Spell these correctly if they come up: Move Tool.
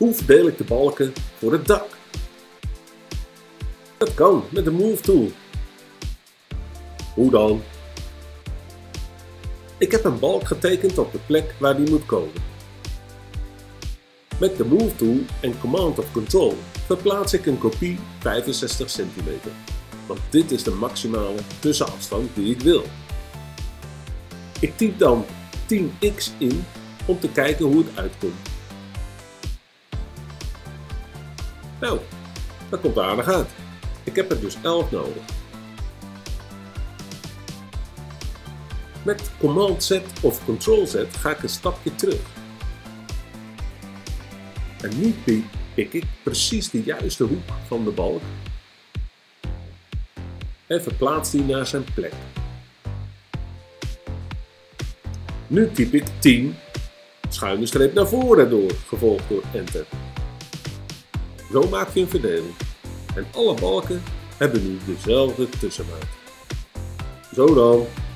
Hoe verdeel ik de balken voor het dak? Dat kan met de Move Tool. Hoe dan? Ik heb een balk getekend op de plek waar die moet komen. Met de Move Tool en Command of Control verplaats ik een kopie 65 cm. Want dit is de maximale tussenafstand die ik wil. Ik typ dan 10x in om te kijken hoe het uitkomt. Nou, dat komt aardig uit. Ik heb er dus 11 nodig. Met Command-Z of Control-Z ga ik een stapje terug. En nu pik ik precies de juiste hoek van de balk en verplaats die naar zijn plek. Nu typ ik 10 schuine streep naar voren door, gevolgd door Enter. Zo maak je een verdeling. En alle balken hebben nu dezelfde tussenmaat. Zo dan.